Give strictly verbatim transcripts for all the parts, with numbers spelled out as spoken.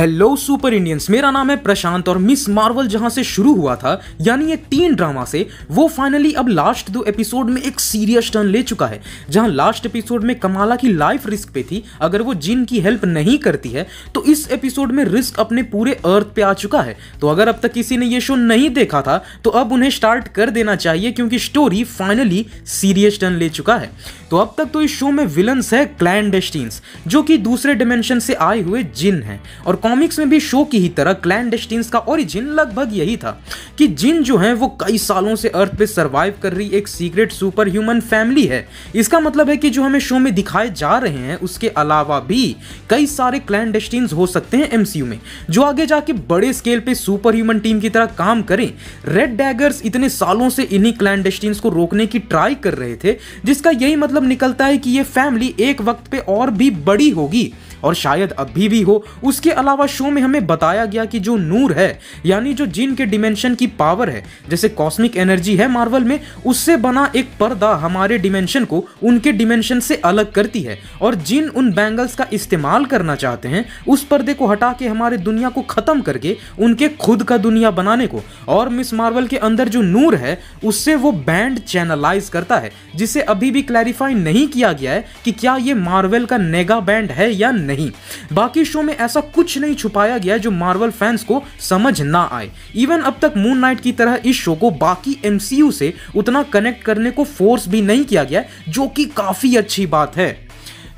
Hello super Indians, मेरा नाम है प्रशांत और मिस मार्वल जहां से शुरू हुआ था यानी ये टीन ड्रामा से, वो फाइनली अब लास्ट दो एपिसोड में एक सीरियस टर्न ले चुका है। जहां लास्ट एपिसोड में कमाला की लाइफ रिस्क पे थी अगर वो जिन की हेल्प नहीं करती है, तो इस एपिसोड में रिस्क अपने पूरे अर्थ पे आ चुका है। तो अगर अब तक किसी ने ये शो नहीं देखा था तो अब उन्हें स्टार्ट कर देना चाहिए क्योंकि स्टोरी फाइनली सीरियस टर्न ले चुका है। तो अब तक तो इस शो में विलन्स है क्लैंडेस्टाइन्स, जो कि दूसरे डिमेंशन से आए हुए जिन हैं, और कॉमिक्स में भी शो की ही तरह क्लैंडेस्टाइन्स का ओरिजिन लगभग यही था कि जिन जो हैं वो कई सालों से अर्थ पे सरवाइव कर रही एक सीक्रेट सुपर ह्यूमन फैमिली है। इसका मतलब है कि जो हमें शो में दिखाए जा रहे हैं उसके अलावा भी कई सारे क्लैंडेस्टाइन्स हो सकते हैं एमसीयू में, जो आगे जाके बड़े स्केल पे सुपर ह्यूमन टीम की तरह काम करें। रेड डैगर्स इतने सालों से इन्हीं क्लैंडेस्टाइन्स को रोकने की ट्राई कर रहे थे, जिसका यही मतलब निकलता है कि ये फैमिली एक वक्त पे और भी बड़ी होगी और शायद अभी भी हो। उसके अलावा शो में हमें बताया गया कि जो नूर है यानी जो जिन के डिमेंशन की पावर है, जैसे कॉस्मिक एनर्जी है मार्वल में, उससे बना एक पर्दा हमारे डिमेंशन को उनके डिमेंशन से अलग करती है, और जिन उन बैंगल्स का इस्तेमाल करना चाहते हैं उस पर्दे को हटा के हमारे दुनिया को खत्म करके उनके खुद का दुनिया बनाने को। और मिस मार्वल के अंदर जो नूर है उससे वो बैंड चैनलाइज करता है, जिसे अभी भी क्लैरिफाई नहीं किया गया है कि क्या ये मार्वल का नेगा बैंड है या नहीं। नहीं। बाकी शो में ऐसा कुछ नहीं छुपाया गया जो मार्वल फैंस को समझ ना आए। इवन अब तक मून नाइट की तरह इस शो को बाकी एमसीयू से उतना कनेक्ट करने को फोर्स भी नहीं किया गया, जो कि काफी अच्छी बात है।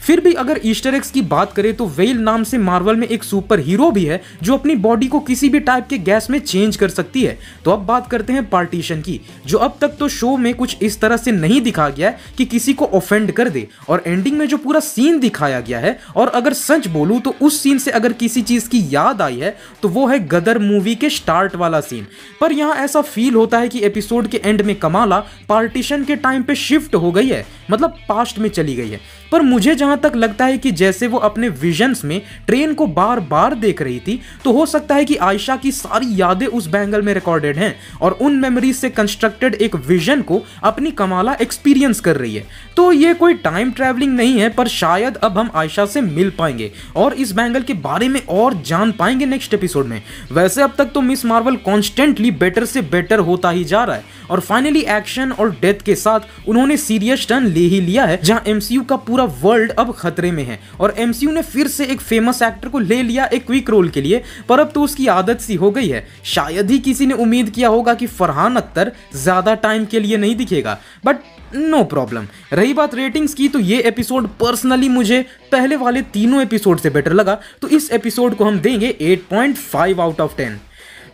फिर भी अगर ईस्टर एग्स की बात करें तो वेल नाम से मार्वल में एक सुपर हीरो भी है जो अपनी बॉडी को किसी भी टाइप के गैस में चेंज कर सकती है। तो अब बात करते हैं पार्टीशन की, जो अब तक तो शो में कुछ इस तरह से नहीं दिखाया गया है कि किसी को ऑफेंड कर दे, और एंडिंग में जो पूरा सीन दिखाया गया है, और अगर सच बोलूँ तो उस सीन से अगर किसी चीज़ की याद आई है तो वो है गदर मूवी के स्टार्ट वाला सीन। पर यहाँ ऐसा फील होता है कि एपिसोड के एंड में कमाला पार्टीशन के टाइम पर शिफ्ट हो गई है, मतलब पास्ट में चली गई है। पर मुझे तक लगता है कि जैसे वो अपने विजन्स में ट्रेन को बार बार देख रही थी, तो हो सकता है कि आयशा की सारी यादें उस बैंगल में रिकॉर्डेड हैं और उन मेमोरीज से कंस्ट्रक्टेड एक विजन को अपनी कमाला एक्सपीरियंस कर रही है। तो ये कोई टाइम ट्रैवलिंग नहीं है, पर शायद अब हम आयशा से मिल पाएंगे और इस बैंगल के बारे में और जान पाएंगे नेक्स्ट एपिसोड में। वैसे अब तक तो मिस मार्वल कॉन्स्टेंटली बेटर से बेटर होता ही जा रहा है, और फाइनली एक्शन और डेथ के साथ उन्होंने सीरियस टर्न ले ही लिया है, जहां एमसीयू का पूरा वर्ल्ड अब खतरे में है और एमसीयू ने फिर से एक फेमस एक्टर को ले लिया एक क्विक रोल के लिए। पर अब तो उसकी आदत सी हो गई है, शायद ही किसी ने उम्मीद किया होगा कि फरहान अख्तर ज्यादा टाइम के लिए नहीं दिखेगा, बट नो प्रॉब्लम। रही बात रेटिंग्स की, तो ये एपिसोड पर्सनली मुझे पहले वाले तीनों एपिसोड से बेटर लगा, तो इस एपिसोड को हम देंगे eight point five out of ten.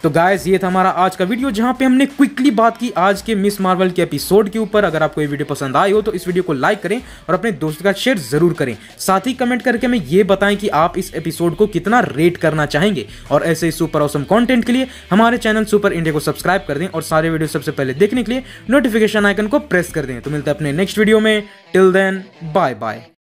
तो गाइस ये था हमारा आज का वीडियो, जहां पे हमने क्विकली बात की आज के मिस मार्वल के एपिसोड के ऊपर। अगर आपको ये वीडियो पसंद आई हो तो इस वीडियो को लाइक करें और अपने दोस्तों का शेयर जरूर करें। साथ ही कमेंट करके हमें ये बताएं कि आप इस एपिसोड को कितना रेट करना चाहेंगे, और ऐसे ही सुपर ऑसम कॉन्टेंट के लिए हमारे चैनल सुपर इंडिया को सब्सक्राइब कर दें और सारे वीडियो सबसे पहले देखने के लिए नोटिफिकेशन आइकन को प्रेस कर दें। तो मिलते हैं अपने नेक्स्ट वीडियो में, टिल देन बाय बाय।